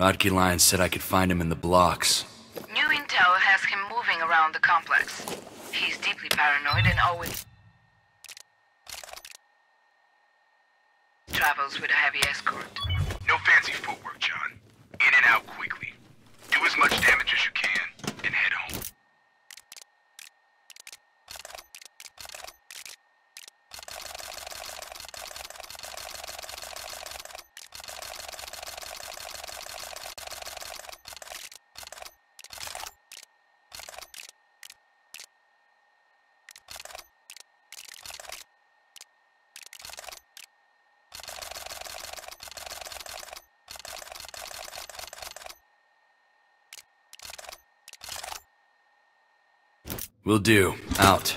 Rodkilion said I could find him in the blocks. New intel has him moving around the complex. He's deeply paranoid and always travels with a heavy escort. No fancy footwork, John. In and out quickly. Do as much damage as you can, and head home. Will do. Out.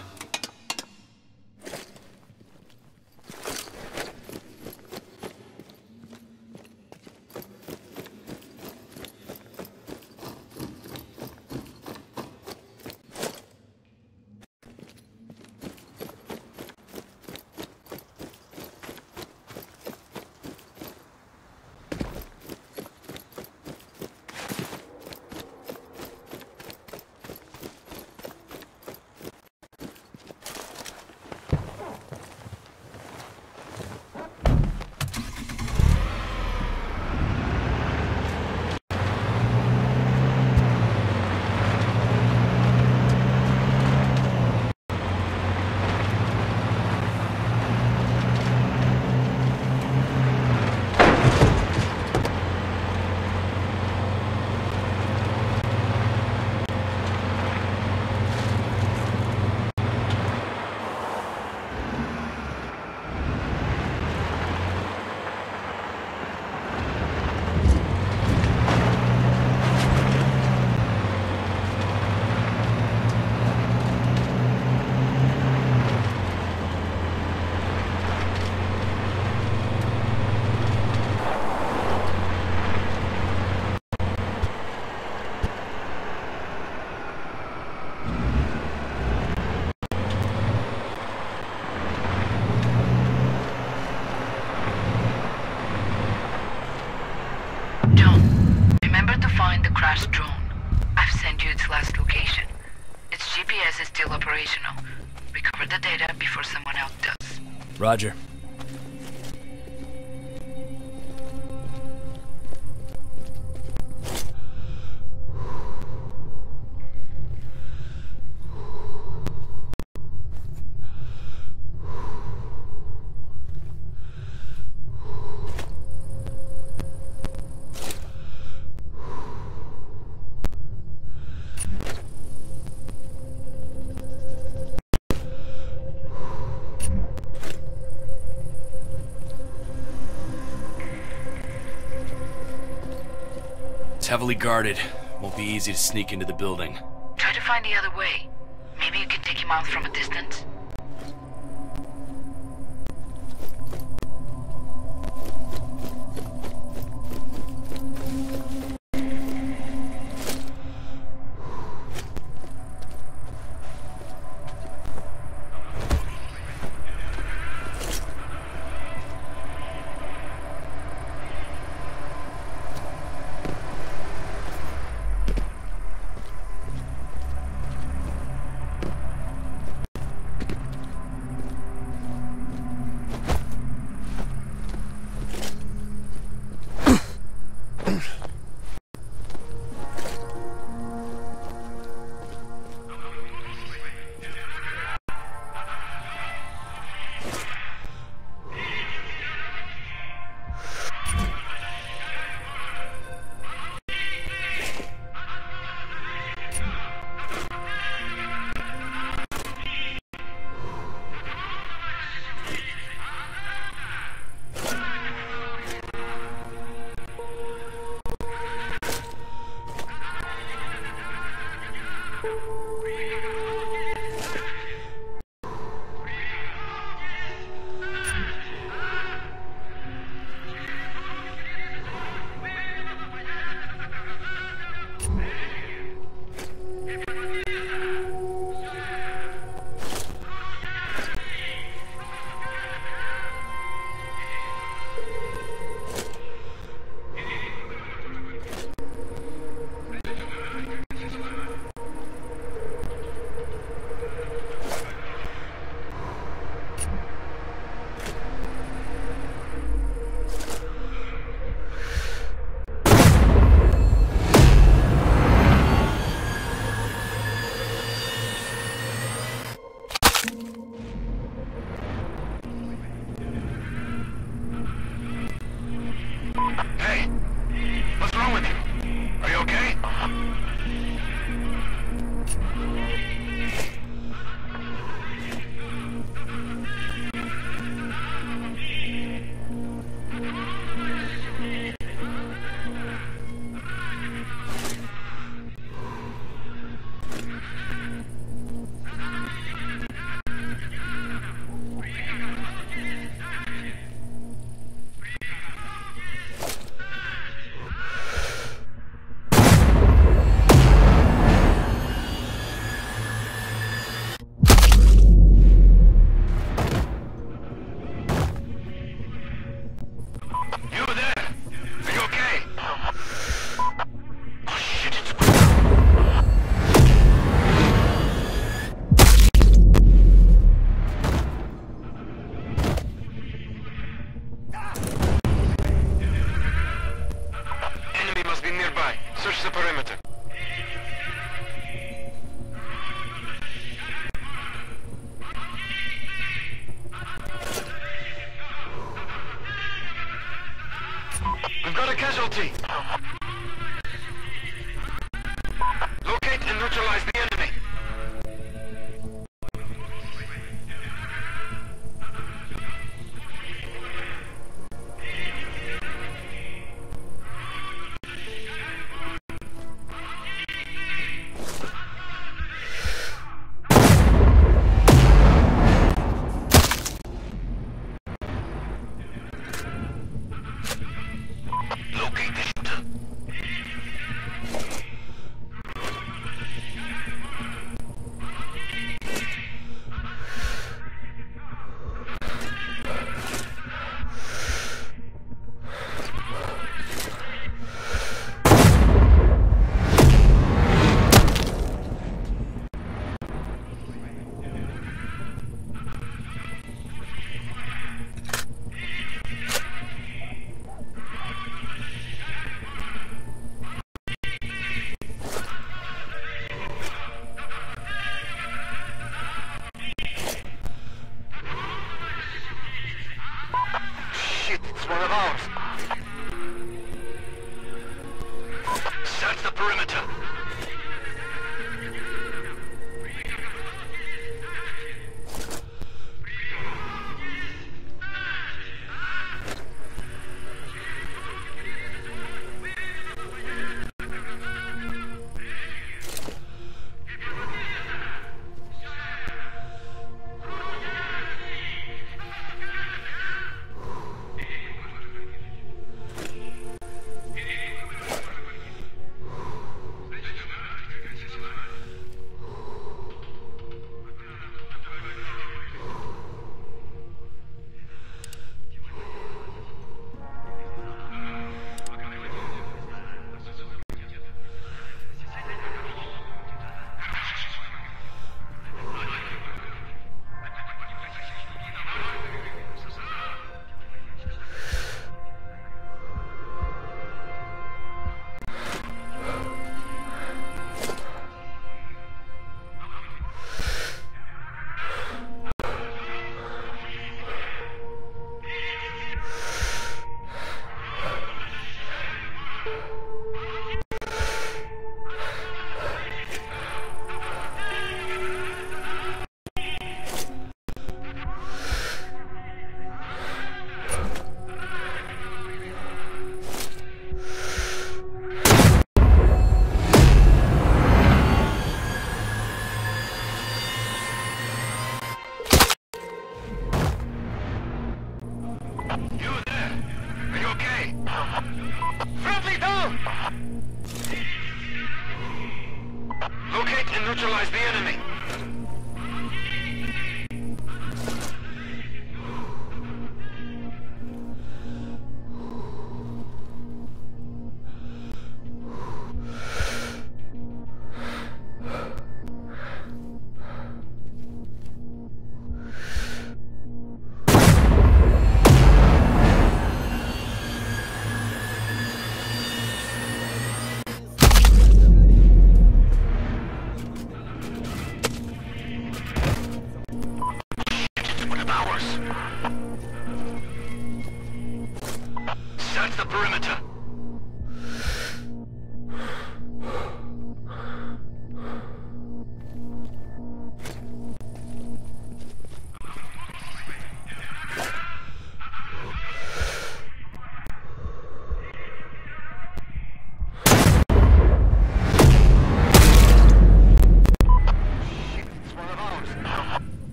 Roger. Heavily guarded. Won't be easy to sneak into the building. Try to find the other way. Maybe you can take him out from a distance. Слышится периметр. We've got a casualty. Locate and neutralize the enemy.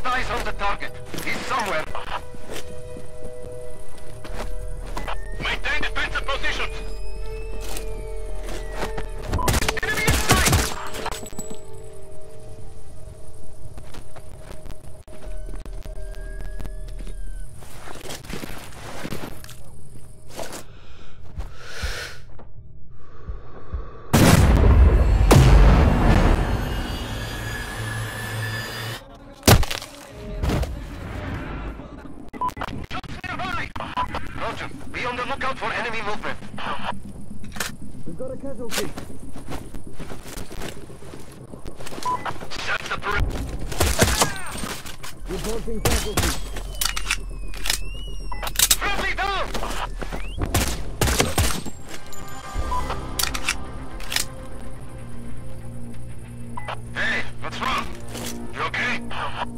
Keep eyes on the target. He's somewhere. Maintain defensive positions. Enemy in sight! Be on the lookout for enemy movement. We've got a casualty. Shut the perimeter. Reporting casualty. Friendly down! Hey, what's wrong? You okay? Report!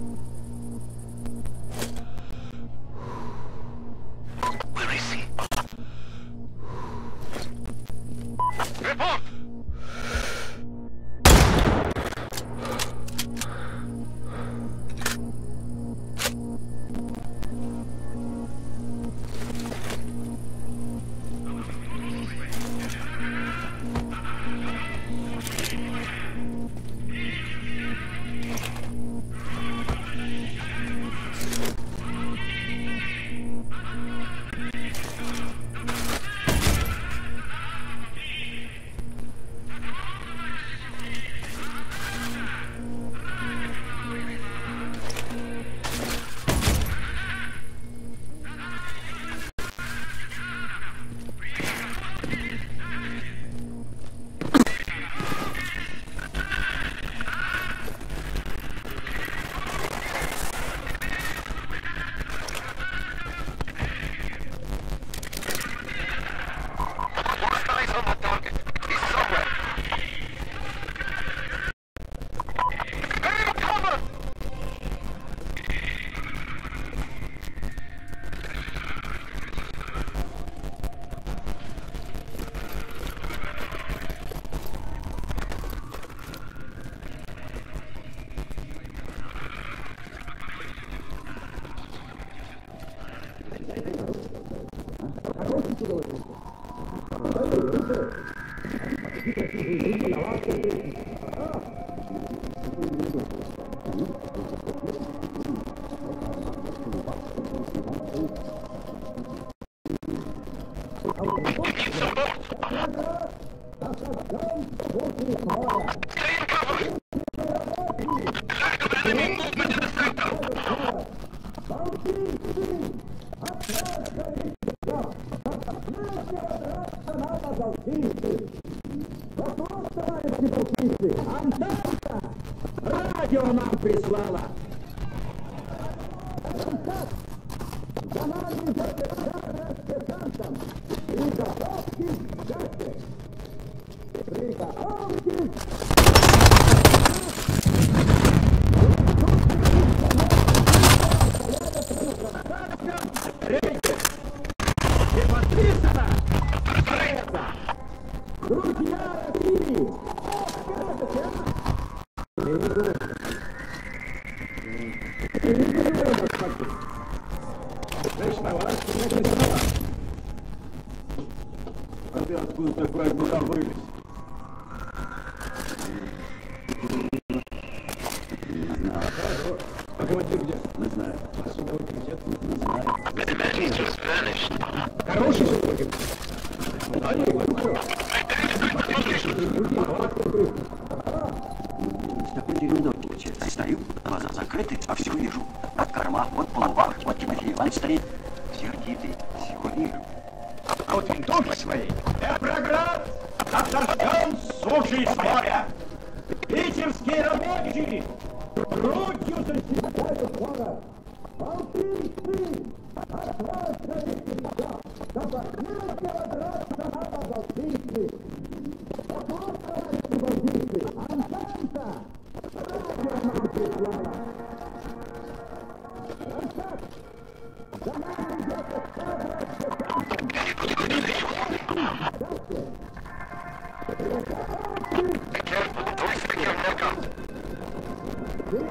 We're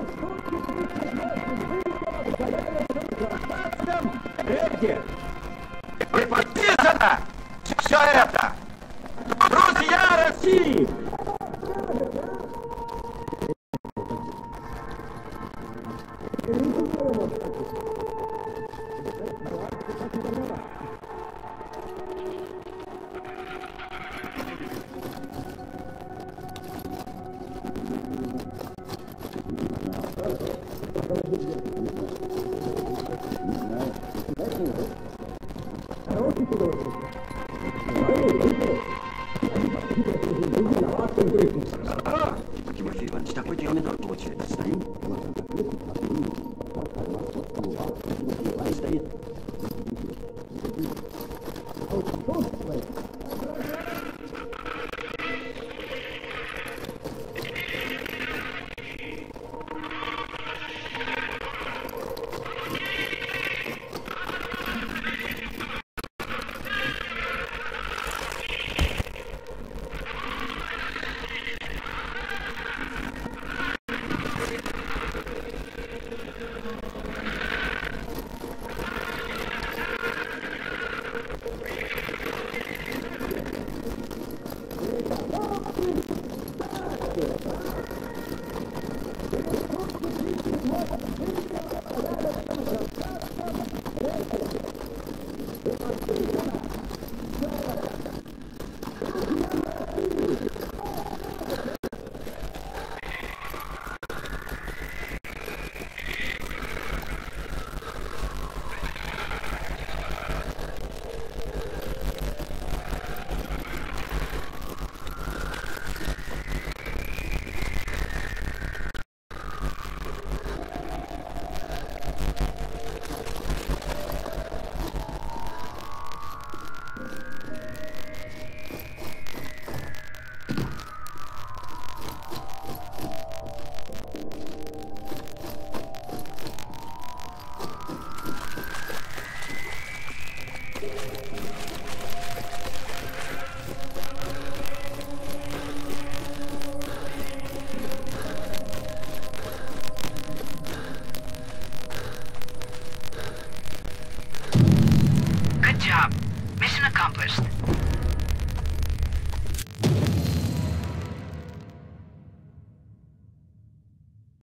подписано все это. Друзья России! Тимофей Иванович, такой терминал получается. Стоим. Стоит. Mission accomplished.